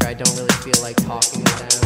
I don't really feel like talking to them.